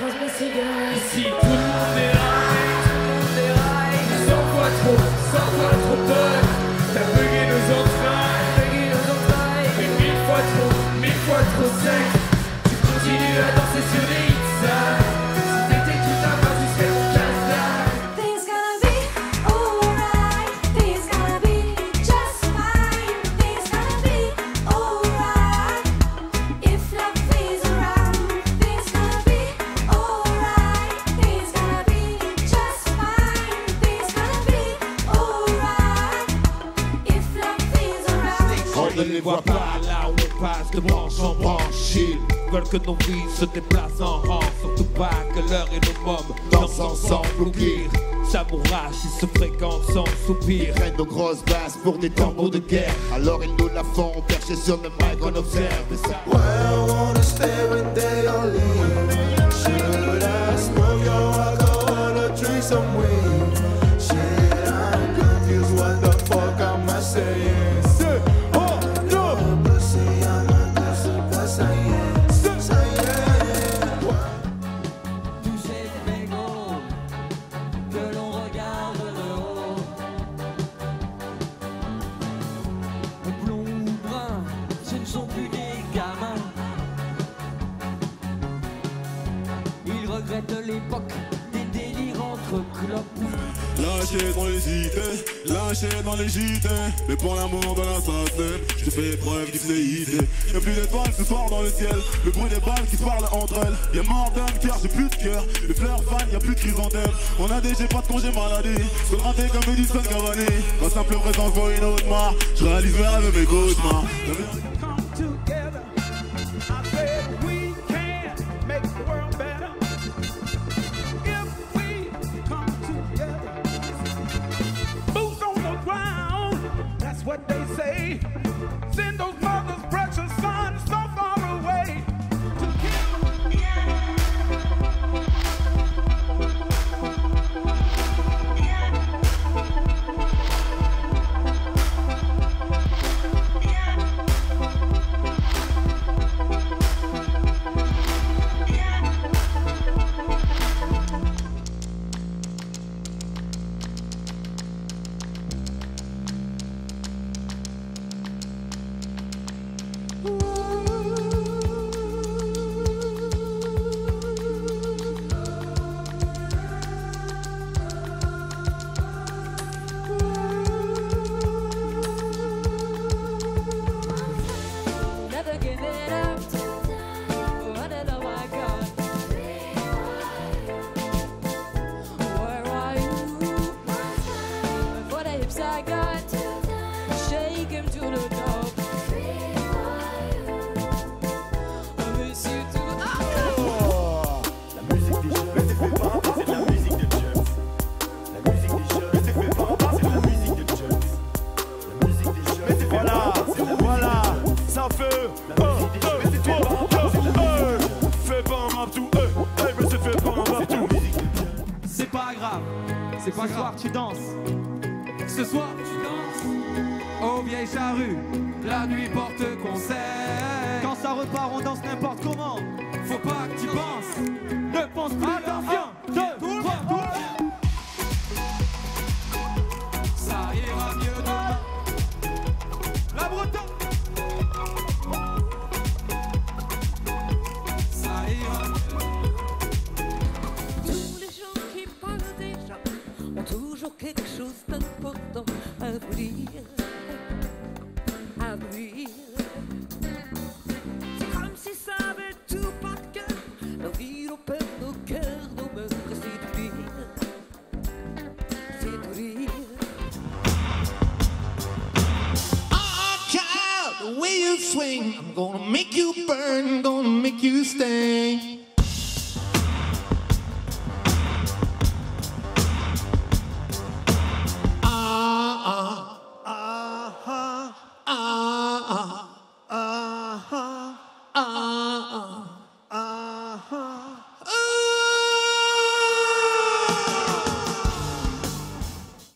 Si tout le monde est high, tout le monde est high, 100 fois trop tôt, t'as bugué nos entrailles, mais 1000 fois trop sec, tu continues à danser sur les hits, ça. Ne les vois pas là où on passe de branche en branche. Ils veulent que nos vies se déplacent en rang. Surtout pas que l'heure et nos mômes dansent ensemble ou pire. S'amourachent, ils se fréquentent sans soupir. Ils prennent nos grosses basses pour des tambours de guerre. Alors ils nous la font percher sur le mic, on observe et ça. Well, I wanna stay when they all leave. Should I smoke or I go on a drink some weed? Shit, I'm confused, what the fuck am I saying? De l'époque des délires entre clopes. Lâché dans les idées, lâché dans les gîtes, mais pour l'amour de l'assassin, je te fais preuve d'ipséité. Y'a plus d'étoiles ce soir dans le ciel, le bruit des balles qui se parlent entre elles. Y'a mort d'un cœur, j'ai plus de cœur, les fleurs fanent, y'a plus de chrysanthème. On a des j'ai pas de congé maladie, se rater comme Edison Cavani. Ma simple présence vaut une autre mort, je réalise mes rêves et mes cauchemars. What they say, send those mothers' precious sons so far away to C'est pas grave, tu danses. Ce soir, tu danses aux Vieilles Charrues. La nuit porte concert. Quand ça repart, on danse n'importe comment. Faut pas que tu penses. Ne pense plus. Attention, 1, 2, 3. Ça ira mieux demain. La Bretonne. Ça ira mieux. Quelque chose d'important à vous dire, C'est comme si ça avait tout par cœur. Nos vies, nos peurs, nos cœurs, nos mœurs. C'est de rire, Oh, child, the way you swing, I'm gonna make you burn, gonna make you stay.